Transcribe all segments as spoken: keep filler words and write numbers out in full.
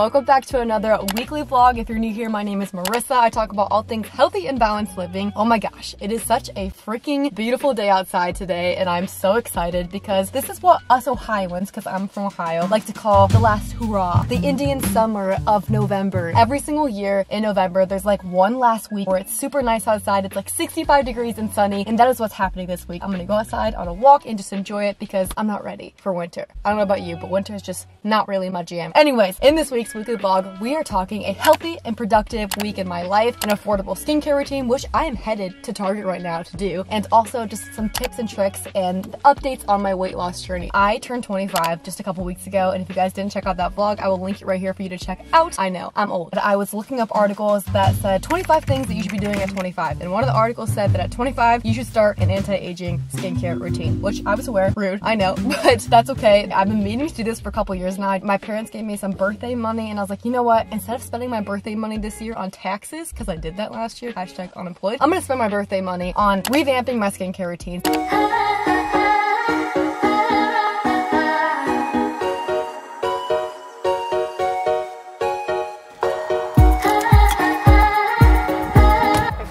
welcome back to another weekly vlog. If you're new here, my name is Marissa. I talk about all things healthy and balanced living. Oh my gosh, it is such a freaking beautiful day outside today, and I'm so excited because this is what us Ohioans, because I'm from Ohio, like to call the last hurrah, the Indian summer of November. Every single year in November, there's like one last week where it's super nice outside. It's like sixty-five degrees and sunny, and that is what's happening this week. I'm gonna go outside on a walk and just enjoy it because I'm not ready for winter. I don't know about you, but winter is just not really my jam. Anyways, in this week's weekly vlog, we are talking a healthy and productive week in my life, an affordable skincare routine, which I am headed to Target right now to do, and also just some tips and tricks and updates on my weight loss journey. I turned twenty-five just a couple weeks ago, and if you guys didn't check out that vlog, I will link it right here for you to check out. I know, I'm old, but I was looking up articles that said twenty-five things that you should be doing at twenty-five, and one of the articles said that at twenty-five, you should start an anti-aging skincare routine, which I was aware, rude, I know, but that's okay. I've been meaning to do this for a couple years now. My parents gave me some birthday money, and I was like, you know what, instead of spending my birthday money this year on taxes, because I did that last year, hashtag unemployed, I'm gonna spend my birthday money on revamping my skincare routine. I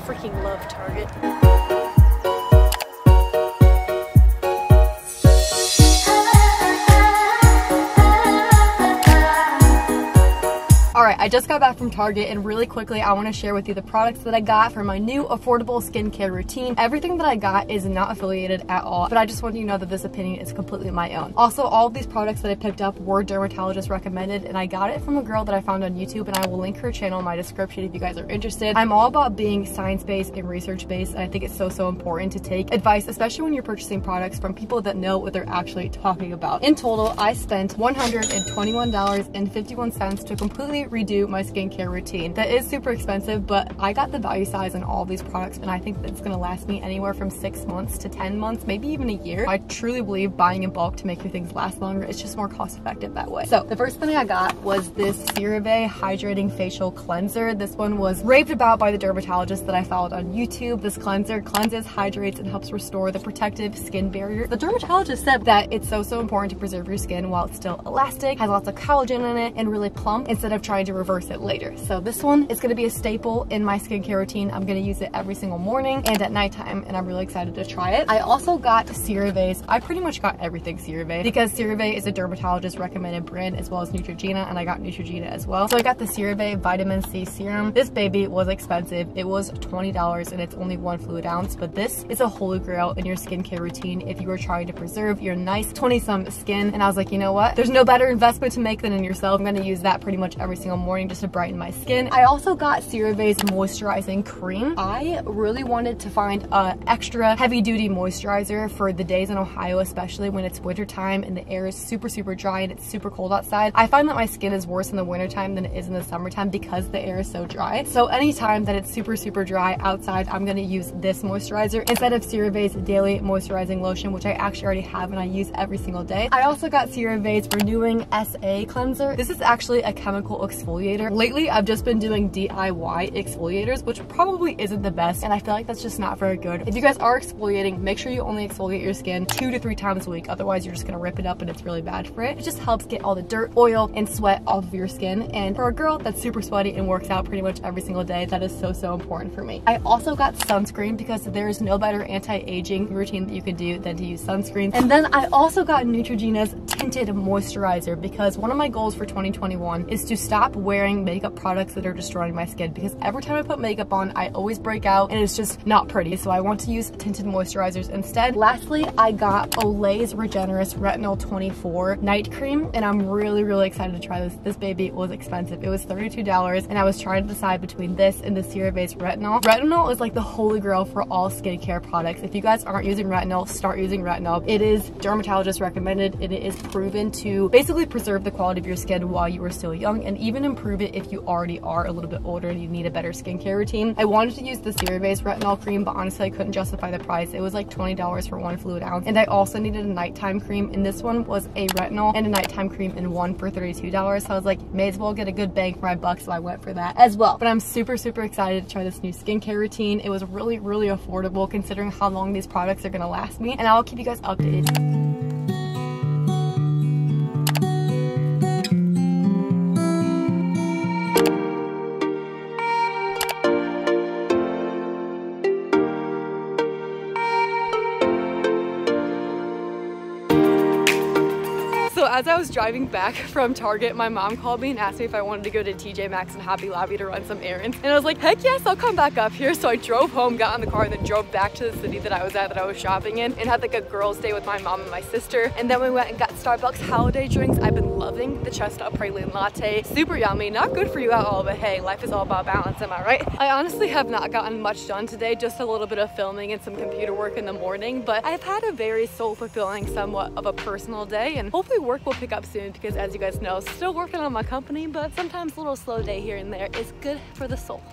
freaking love Target. I just got back from Target, and really quickly I want to share with you the products that I got for my new affordable skincare routine. Everything that I got is not affiliated at all, but I just want you to know that this opinion is completely my own. Also, all of these products that I picked up were dermatologist recommended, and I got it from a girl that I found on YouTube, and I will link her channel in my description if you guys are interested. I'm all about being science-based and research-based, and I think it's so, so important to take advice, especially when you're purchasing products from people that know what they're actually talking about. In total, I spent one hundred twenty-one dollars and fifty-one cents to completely redo do my skincare routine. That is super expensive, but I got the value size on all these products, and I think that's gonna last me anywhere from six months to ten months, maybe even a year. I truly believe buying in bulk to make your things last longer is just more cost effective that way. So the first thing I got was this CeraVe Hydrating Facial Cleanser. This one was raved about by the dermatologist that I followed on YouTube. This cleanser cleanses, hydrates, and helps restore the protective skin barrier. The dermatologist said that it's so, so important to preserve your skin while it's still elastic, has lots of collagen in it, and really plump instead of trying to reverse it later. So this one is going to be a staple in my skincare routine. I'm going to use it every single morning and at nighttime, and I'm really excited to try it. I also got CeraVe's. I pretty much got everything CeraVe because CeraVe is a dermatologist recommended brand, as well as Neutrogena, and I got Neutrogena as well. So I got the CeraVe Vitamin C Serum. This baby was expensive. It was twenty dollars, and it's only one fluid ounce, but this is a holy grail in your skincare routine if you are trying to preserve your nice twenty-some skin. And I was like, you know what? There's no better investment to make than in yourself. I'm going to use that pretty much every single morning. morning just to brighten my skin. I also got CeraVe's moisturizing cream. I really wanted to find an extra heavy-duty moisturizer for the days in Ohio, especially when it's wintertime and the air is super, super dry and it's super cold outside. I find that my skin is worse in the wintertime than it is in the summertime because the air is so dry. So anytime that it's super, super dry outside, I'm gonna use this moisturizer instead of CeraVe's Daily Moisturizing Lotion, which I actually already have and I use every single day. I also got CeraVe's Renewing S A Cleanser. This is actually a chemical exfoliator. Lately, I've just been doing D I Y exfoliators, which probably isn't the best, and I feel like that's just not very good. If you guys are exfoliating, make sure you only exfoliate your skin two to three times a week. Otherwise, you're just gonna rip it up, and it's really bad for it. It just helps get all the dirt, oil, and sweat off of your skin, and for a girl that's super sweaty and works out pretty much every single day, that is so, so important for me. I also got sunscreen because there is no better anti-aging routine that you can do than to use sunscreen. And then I also got Neutrogena's Tinted Moisturizer because one of my goals for twenty twenty-one is to stop wearing wearing makeup products that are destroying my skin, because every time I put makeup on, I always break out and it's just not pretty. So I want to use tinted moisturizers instead. Lastly, I got Olay's Regenerous Retinol twenty-four Night Cream, and I'm really, really excited to try this. This baby was expensive. It was thirty-two dollars, and I was trying to decide between this and the CeraVe's Retinol. Retinol is like the holy grail for all skincare products. If you guys aren't using retinol, start using retinol. It is dermatologist recommended, and it is proven to basically preserve the quality of your skin while you are still young, and even improve Improve it if you already are a little bit older and you need a better skincare routine. I wanted to use the CeraVe's retinol cream, but honestly I couldn't justify the price. It was like twenty dollars for one fluid ounce, and I also needed a nighttime cream, and this one was a retinol and a nighttime cream in one for thirty-two dollars. So I was like, may as well get a good bang for my buck, so I went for that as well. But I'm super, super excited to try this new skincare routine. It was really, really affordable considering how long these products are gonna last me, and I'll keep you guys updated. as I was driving back from Target, my mom called me and asked me if I wanted to go to T J Maxx and Hobby Lobby to run some errands. And I was like, heck yes, I'll come back up here. So I drove home, got in the car, and then drove back to the city that I was at that I was shopping in, and had like a girls' day with my mom and my sister. And then we went and got Starbucks holiday drinks. I've been loving the Chestnut Praline latte. Super yummy, not good for you at all, but hey, life is all about balance, am I right? I honestly have not gotten much done today, just a little bit of filming and some computer work in the morning, but I've had a very soul-fulfilling, somewhat of a personal day, and hopefully work will pick up soon because, as you guys know, still working on my company, but sometimes a little slow day here and there is good for the soul.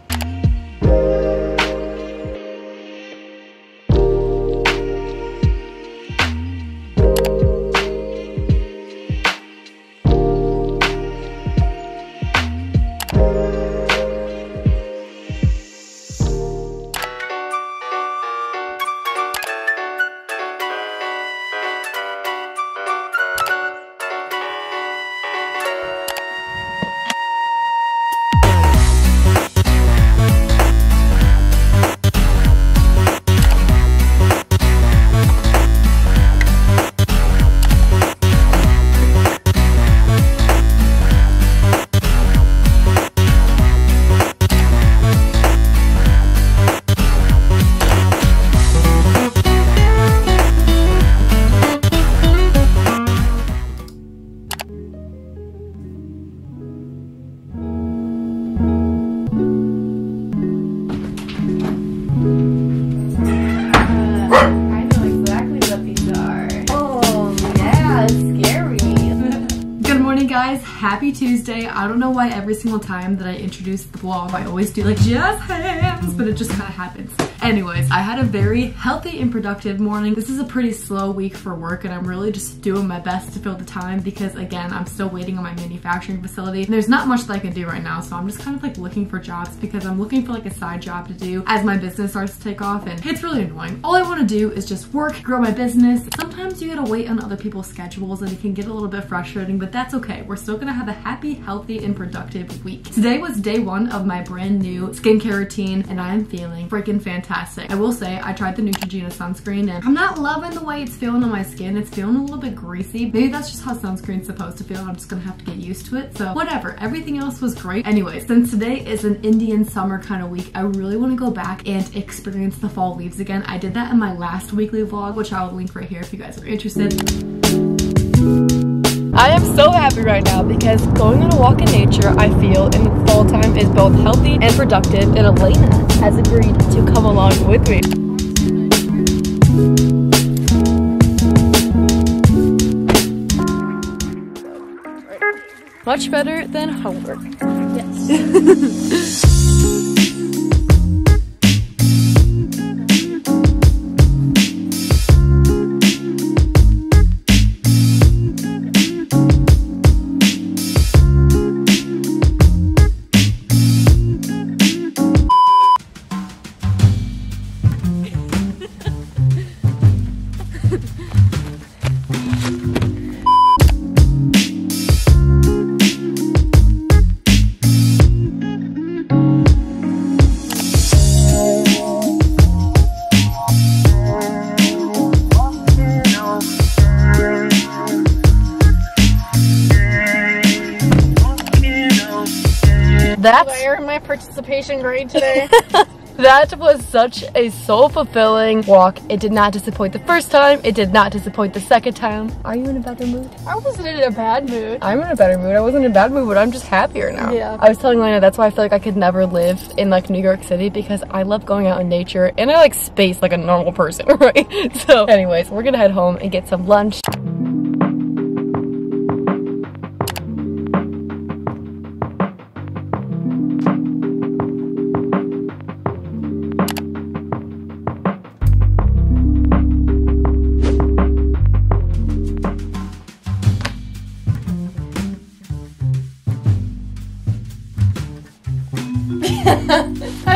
Happy Tuesday. I don't know why every single time that I introduce the vlog, I always do like just hands, but it just kind of happens. Anyways, I had a very healthy and productive morning. This is a pretty slow week for work, and I'm really just doing my best to fill the time because, again, I'm still waiting on my manufacturing facility. And there's not much that I can do right now, so I'm just kind of like looking for jobs because I'm looking for like a side job to do as my business starts to take off, and it's really annoying. All I want to do is just work, grow my business. Sometimes you gotta wait on other people's schedules, and it can get a little bit frustrating, but that's okay. We're still gonna have a happy, healthy, and productive week. Today was day one of my brand new skincare routine, and I'm feeling freaking fantastic. I will say, I tried the Neutrogena sunscreen, and I'm not loving the way it's feeling on my skin. It's feeling a little bit greasy. Maybe that's just how sunscreen's supposed to feel. I'm just gonna have to get used to it, so whatever. Everything else was great. Anyway, since today is an Indian summer kind of week, I really wanna go back and experience the fall leaves again. I did that in my last weekly vlog, which I'll link right here if you guys are interested. I am so happy right now because going on a walk in nature, I feel in the fall time, is both healthy and productive, and Elena has agreed to come along with me. Much better than homework. Yes. That's where my participation grade today. That was such a soul-fulfilling walk. It did not disappoint the first time. It did not disappoint the second time. Are you in a better mood? I wasn't in a bad mood. I'm in a better mood. I wasn't in a bad mood, but I'm just happier now. Yeah. I was telling Elena, that's why I feel like I could never live in like New York City, because I love going out in nature and I like space like a normal person, right? So anyways, we're gonna head home and get some lunch. I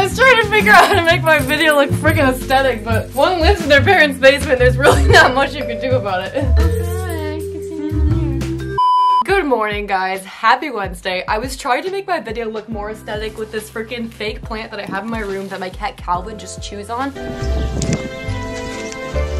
was trying to figure out how to make my video look freaking aesthetic, but one lives in their parents' basement, there's really not much you can do about it. Good morning, guys. Happy Wednesday. I was trying to make my video look more aesthetic with this freaking fake plant that I have in my room that my cat Calvin just chews on.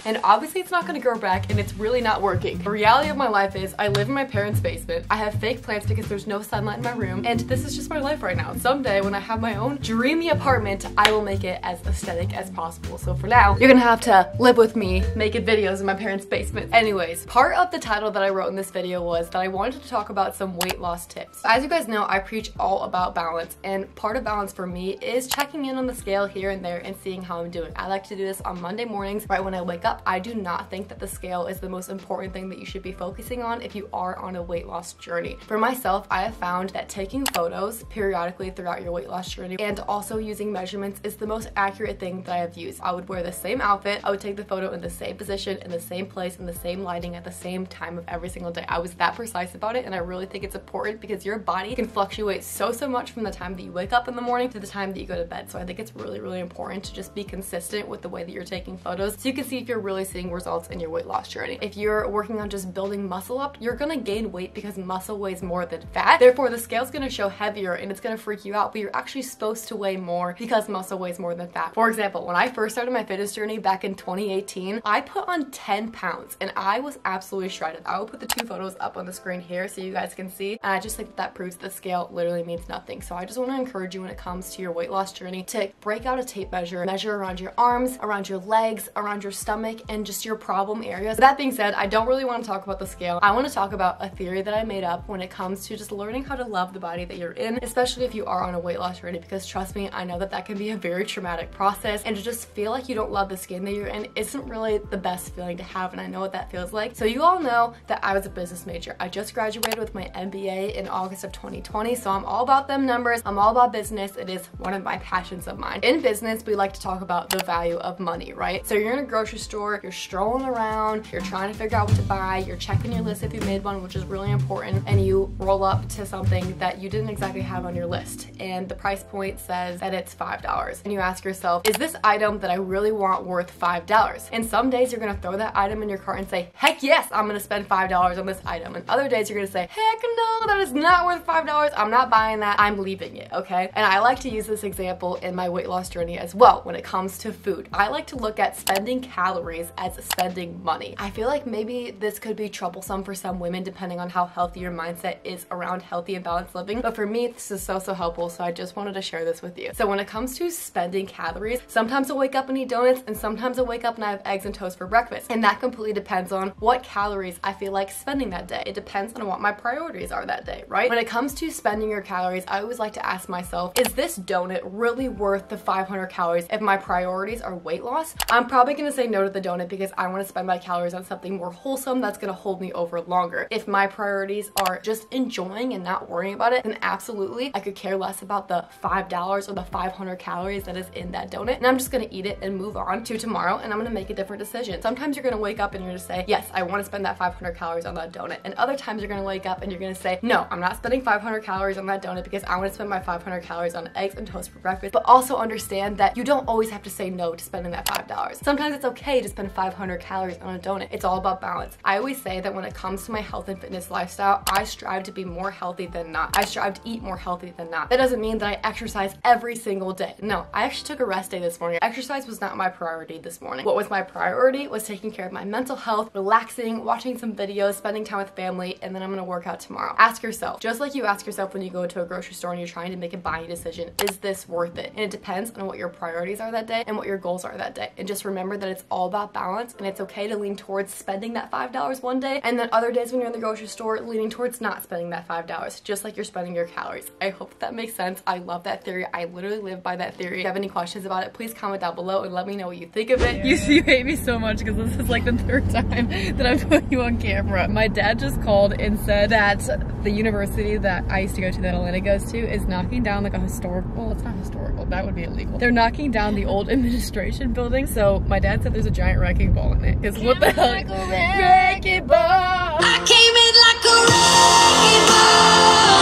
and obviously it's not gonna grow back and it's really not working. The reality of my life is I live in my parents' basement, I have fake plants because there's no sunlight in my room, and this is just my life right now. Someday when I have my own dreamy apartment, I will make it as aesthetic as possible. So for now, you're gonna have to live with me making videos in my parents' basement. Anyways, part of the title that I wrote in this video was that I wanted to talk about some weight loss tips. As you guys know, I preach all about balance, and part of balance for me is checking in on the scale here and there and seeing how I'm doing. I like to do this on Monday mornings right when I wake up. I do not think that the scale is the most important thing that you should be focusing on if you are on a weight loss journey. For myself, I have found that taking photos periodically throughout your weight loss journey and also using measurements is the most accurate thing that I have used. I would wear the same outfit, I would take the photo in the same position, in the same place, in the same lighting, at the same time of every single day. I was that precise about it, and I really think it's important because your body can fluctuate so, so much from the time that you wake up in the morning to the time that you go to bed. So I think it's really, really important to just be consistent with the way that you're taking photos so you can see if you're really seeing results in your weight loss journey. If you're working on just building muscle up, you're gonna gain weight because muscle weighs more than fat. Therefore, the scale's gonna show heavier and it's gonna freak you out, but you're actually supposed to weigh more because muscle weighs more than fat. For example, when I first started my fitness journey back in twenty eighteen, I put on ten pounds and I was absolutely shredded. I will put the two photos up on the screen here so you guys can see. And I just think that, that proves the scale literally means nothing. So I just wanna encourage you when it comes to your weight loss journey to break out a tape measure, measure around your arms, around your legs, around your stomach, and just your problem areas. That being said, I don't really wanna talk about the scale. I wanna talk about a theory that I made up when it comes to just learning how to love the body that you're in, especially if you are on a weight loss journey, because trust me, I know that that can be a very traumatic process, and to just feel like you don't love the skin that you're in isn't really the best feeling to have, and I know what that feels like. So you all know that I was a business major. I just graduated with my M B A in August of twenty twenty, so I'm all about them numbers. I'm all about business. It is one of my passions of mine. In business, we like to talk about the value of money, right? So you're in a grocery store, you're strolling around, you're trying to figure out what to buy, you're checking your list if you made one, which is really important, and you roll up to something that you didn't exactly have on your list, and the price point says that it's five dollars, and you ask yourself, is this item that I really want worth five dollars? And some days you're gonna throw that item in your cart and say, heck yes, I'm gonna spend five dollars on this item, and other days you're gonna say, heck no, that is not worth five dollars, I'm not buying that, I'm leaving it, okay? And I like to use this example in my weight loss journey as well when it comes to food. I like to look at spending calories as spending money. I feel like maybe this could be troublesome for some women depending on how healthy your mindset is around healthy and balanced living, but for me this is so, so helpful, so I just wanted to share this with you. So when it comes to spending calories, sometimes I'll wake up and eat donuts, and sometimes I'll wake up and I have eggs and toast for breakfast, and that completely depends on what calories I feel like spending that day. It depends on what my priorities are that day, right? When it comes to spending your calories, I always like to ask myself, is this donut really worth the five hundred calories? If my priorities are weight loss, I'm probably gonna say no to the donut because I wanna spend my calories on something more wholesome that's gonna hold me over longer. If my priorities are just enjoying and not worrying about it, then absolutely I could care less about the five dollars or the five hundred calories that is in that donut, and I'm just gonna eat it and move on to tomorrow, and I'm gonna make a different decision. Sometimes you're gonna wake up and you're gonna say, yes, I wanna spend that five hundred calories on that donut, and other times you're gonna wake up and you're gonna say, no, I'm not spending five hundred calories on that donut because I wanna spend my five hundred calories on eggs and toast for breakfast. But also understand that you don't always have to say no to spending that five dollars. Sometimes it's okay to spend five hundred calories on a donut. It's all about balance. I always say that when it comes to my health and fitness lifestyle, I strive to be more healthy than not. I strive to eat more healthy than not. That doesn't mean that I exercise every single day. No, I actually took a rest day this morning. Exercise was not my priority this morning. What was my priority was taking care of my mental health, relaxing, watching some videos, spending time with family, and then I'm gonna work out tomorrow. Ask yourself, just like you ask yourself when you go to a grocery store and you're trying to make a buying decision, is this worth it? And it depends on what your priorities are that day and what your goals are that day. And just remember that it's all about balance, and it's okay to lean towards spending that five dollars one day, and then other days when you're in the grocery store, leaning towards not spending that five dollars, just like you're spending your calories. I hope that makes sense. I love that theory. I literally live by that theory. If you have any questions about it, please comment down below and let me know what you think of it. You, you hate me so much because this is like the third time that I've put you on camera. My dad just called and said that the university that I used to go to that Elena goes to is knocking down like a historical, well, it's not historical, that would be illegal. They're knocking down the old administration building, so my dad said there's a giant wrecking ball in it. Cause what the hell? Like a wrecking ball. I came in like a wrecking ball.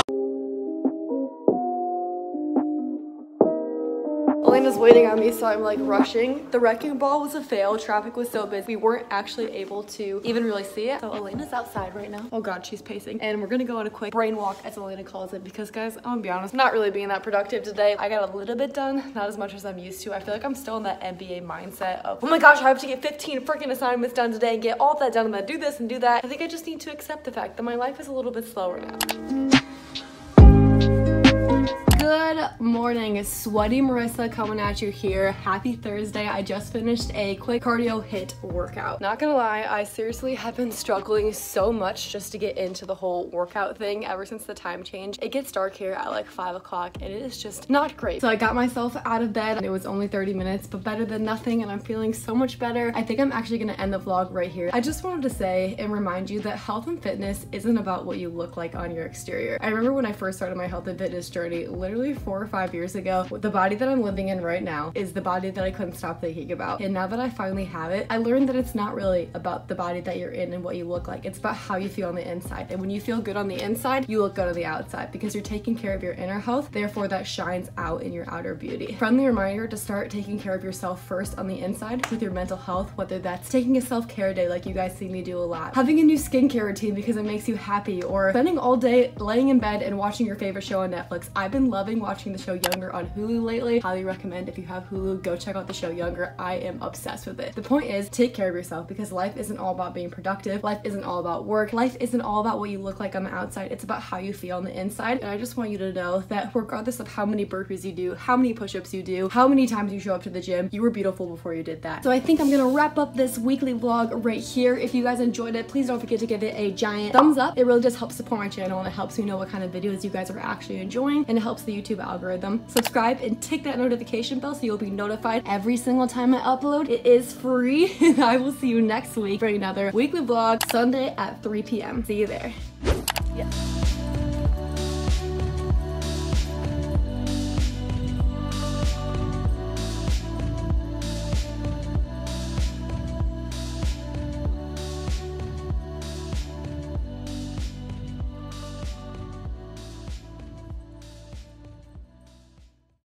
Elena's waiting on me, so I'm like rushing. The wrecking ball was a fail. Traffic was so busy. We weren't actually able to even really see it. So Elena's outside right now. Oh God, she's pacing. And we're gonna go on a quick brain walk, as Elena calls it, because guys, I'm gonna be honest, I'm not really being that productive today. I got a little bit done, not as much as I'm used to. I feel like I'm still in that M B A mindset of, oh my gosh, I have to get fifteen freaking assignments done today and get all of that done and then do this and do that. I think I just need to accept the fact that my life is a little bit slower now. Good morning, sweaty Marissa coming at you here. Happy Thursday. I just finished a quick cardio HIIT workout. Not gonna lie, I seriously have been struggling so much just to get into the whole workout thing ever since the time change. It gets dark here at like five o'clock and it is just not great. So I got myself out of bed and it was only thirty minutes, but better than nothing, and I'm feeling so much better. I think I'm actually gonna end the vlog right here. I just wanted to say and remind you that health and fitness isn't about what you look like on your exterior. I remember when I first started my health and fitness journey, literally four or five years ago, the body that I'm living in right now is the body that I couldn't stop thinking about. And now that I finally have it, I learned that it's not really about the body that you're in and what you look like. It's about how you feel on the inside. And when you feel good on the inside, you look good on the outside because you're taking care of your inner health. Therefore, that shines out in your outer beauty. Friendly reminder to start taking care of yourself first on the inside with your mental health, whether that's taking a self-care day like you guys see me do a lot, having a new skincare routine because it makes you happy, or spending all day laying in bed and watching your favorite show on Netflix. I've been loving watching the show Younger on Hulu lately. Highly recommend. If you have Hulu, go check out the show Younger. I am obsessed with it. The point is, take care of yourself because life isn't all about being productive. Life isn't all about work. Life isn't all about what you look like on the outside. It's about how you feel on the inside. And I just want you to know that regardless of how many burpees you do, how many push-ups you do, how many times you show up to the gym, you were beautiful before you did that. So I think I'm gonna wrap up this weekly vlog right here. If you guys enjoyed it, please don't forget to give it a giant thumbs up. It really does help support my channel and it helps me know what kind of videos you guys are actually enjoying, and it helps the YouTube algorithm. Subscribe and tick that notification bell so you'll be notified every single time I upload. It is free, and I will see you next week for another weekly vlog Sunday at three p m See you there. Yeah.